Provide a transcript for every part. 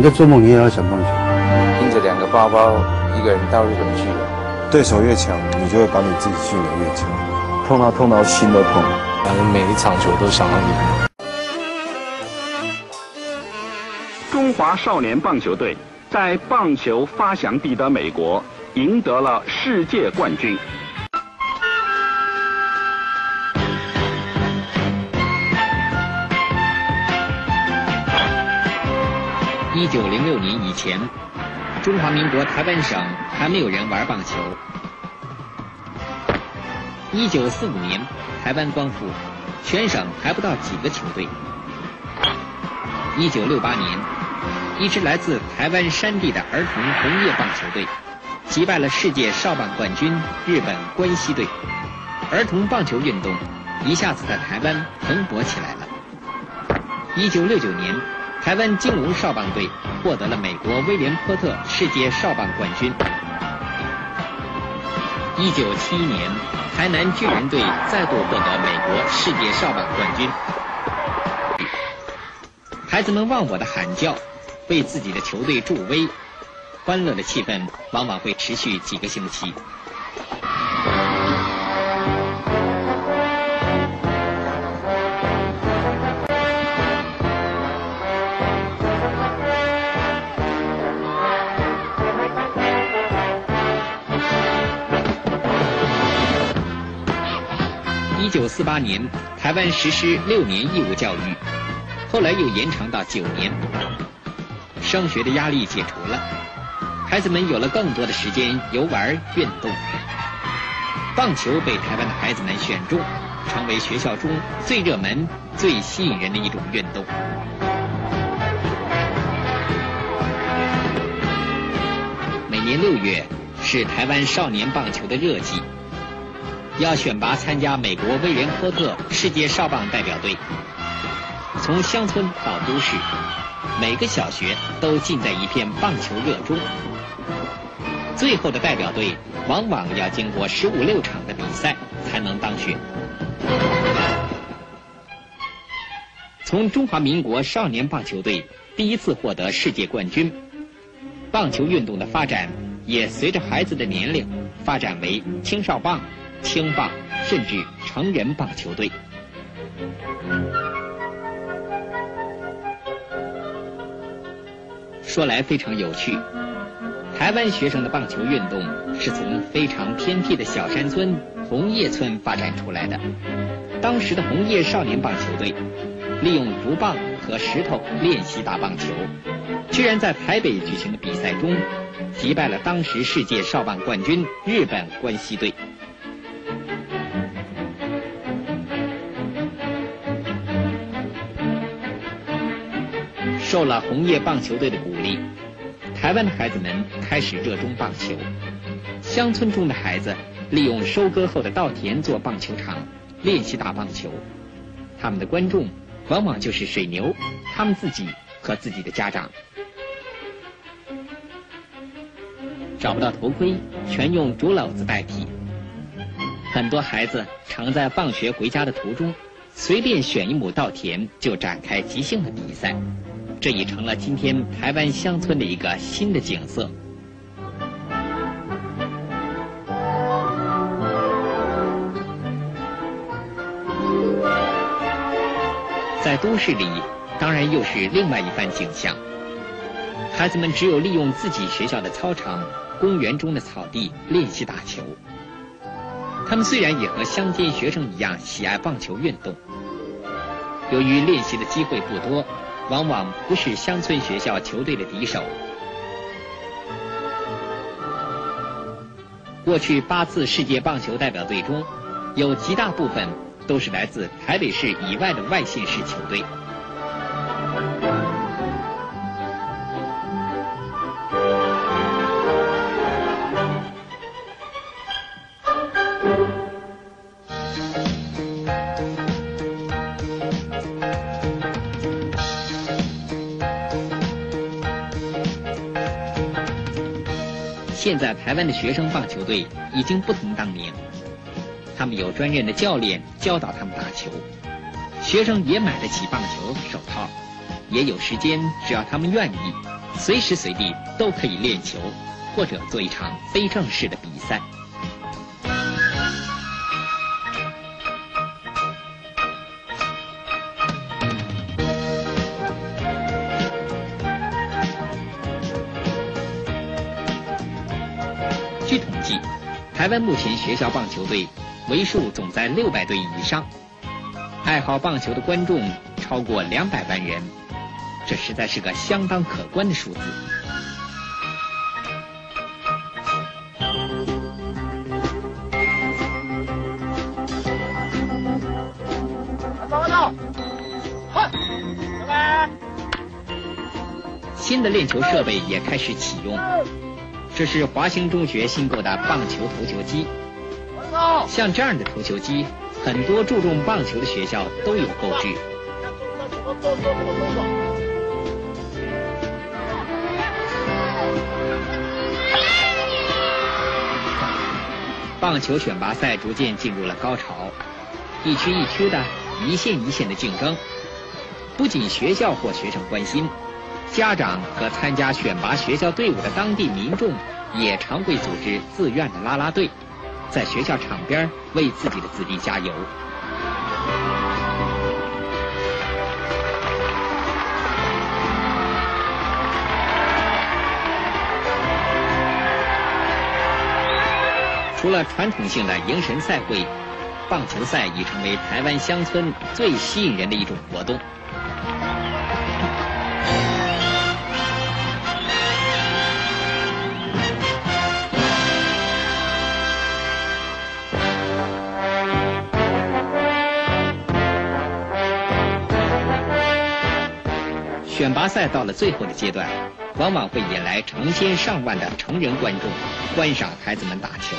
你在做梦，你也要想办法。拎着两个包包，一个人到日本去了。对手越强，你就会把你自己训得越强。痛到心都痛。反正每一场球都想到你。中华少年棒球队在棒球发祥地的美国赢得了世界冠军。 1906年以前，中华民国台湾省还没有人玩棒球。1945年，台湾光复，全省还不到几个球队。1968年，一支来自台湾山地的儿童红叶棒球队，击败了世界少棒冠军日本关西队，儿童棒球运动一下子在台湾蓬勃起来了。1969年。 台湾金龙少棒队获得了美国威廉波特世界少棒冠军。1971年，台南巨人队再度获得美国世界少棒冠军。孩子们忘我的喊叫，为自己的球队助威，欢乐的气氛往往会持续几个星期。 1948年，台湾实施6年义务教育，后来又延长到9年。升学的压力解除了，孩子们有了更多的时间游玩运动。棒球被台湾的孩子们选中，成为学校中最热门、最吸引人的一种运动。 年6月是台湾少年棒球的热季，要选拔参加美国威廉波特世界少棒代表队。从乡村到都市，每个小学都浸在一片棒球热中。最后的代表队往往要经过15、16场的比赛才能当选。从中华民国少年棒球队第一次获得世界冠军。 棒球运动的发展也随着孩子的年龄发展为青少棒、青棒，甚至成人棒球队。说来非常有趣，台湾学生的棒球运动是从非常偏僻的小山村红叶村发展出来的。当时的红叶少年棒球队利用竹棒和石头练习打棒球。 居然在台北举行的比赛中，击败了当时世界少棒冠军日本关西队。受了红叶棒球队的鼓励，台湾的孩子们开始热衷棒球。乡村中的孩子利用收割后的稻田做棒球场，练习打棒球。他们的观众往往就是水牛，他们自己和自己的家长。 找不到头盔，全用竹篓子代替。很多孩子常在放学回家的途中，随便选一亩稻田就展开即兴的比赛，这已成了今天台湾乡村的一个新的景色。在都市里，当然又是另外一番景象。孩子们只有利用自己学校的操场。 公园中的草地练习打球。他们虽然也和乡间学生一样喜爱棒球运动，由于练习的机会不多，往往不是乡村学校球队的敌手。过去8次世界棒球代表队中，有极大部分都是来自台北市以外的外县市球队。 现在台湾的学生棒球队已经不同当年，他们有专任的教练教导他们打球，学生也买得起棒球手套，也有时间，只要他们愿意，随时随地都可以练球，或者做一场非正式的比赛。 据统计，台湾目前学校棒球队为数总在600队以上，爱好棒球的观众超过200万人，这实在是个相当可观的数字。报告，快，拜拜。新的练球设备也开始启用。 这是华兴中学新购的棒球投球机，像这样的投球机，很多注重棒球的学校都有购置。棒球选拔赛逐渐进入了高潮，一区一区的，一线一线的竞争，不仅学校或学生关心。 家长和参加选拔学校队伍的当地民众也常会组织自愿的啦啦队，在学校场边为自己的子弟加油。除了传统性的迎神赛会，棒球赛已成为台湾乡村最吸引人的一种活动。 选拔赛到了最后的阶段，往往会引来成千上万的成人观众观赏孩子们打球。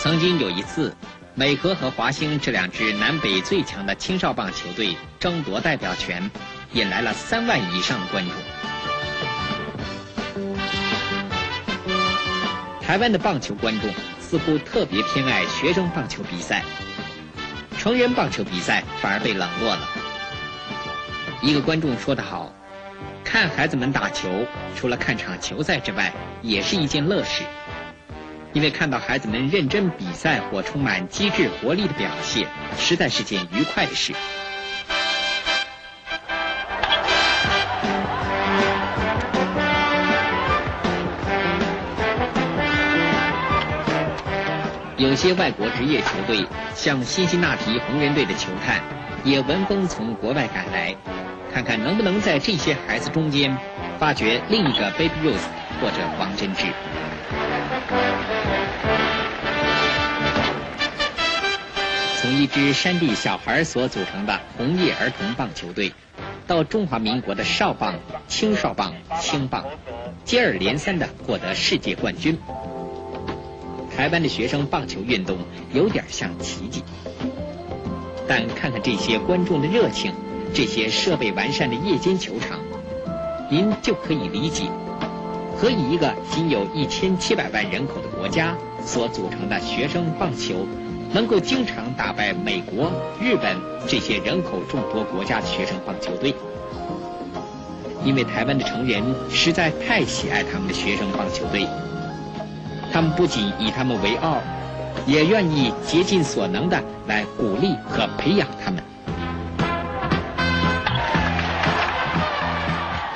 曾经有一次，美和和华兴这两支南北最强的青少棒球队争夺代表权，引来了3万以上的观众。台湾的棒球观众似乎特别偏爱学生棒球比赛，成人棒球比赛反而被冷落了。 一个观众说得好：“看孩子们打球，除了看场球赛之外，也是一件乐事。因为看到孩子们认真比赛或充满机智活力的表现，实在是件愉快的事。”有些外国职业球队，像辛辛那提红人队的球探，也闻风从国外赶来。 看看能不能在这些孩子中间发掘另一个 Baby Rose 或者王贞治。从一支山地小孩所组成的红叶儿童棒球队，到中华民国的少棒、青少棒、青棒，接二连三地获得世界冠军。台湾的学生棒球运动有点像奇迹，但看看这些观众的热情。 这些设备完善的夜间球场，您就可以理解，何以一个仅有1700万人口的国家所组成的学生棒球，能够经常打败美国、日本这些人口众多国家的学生棒球队。因为台湾的成人实在太喜爱他们的学生棒球队，他们不仅以他们为傲，也愿意竭尽所能的来鼓励和培养他们。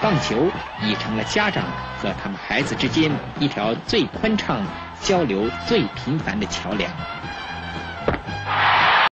棒球已成了家长和他们孩子之间一条最宽敞、交流最频繁的桥梁。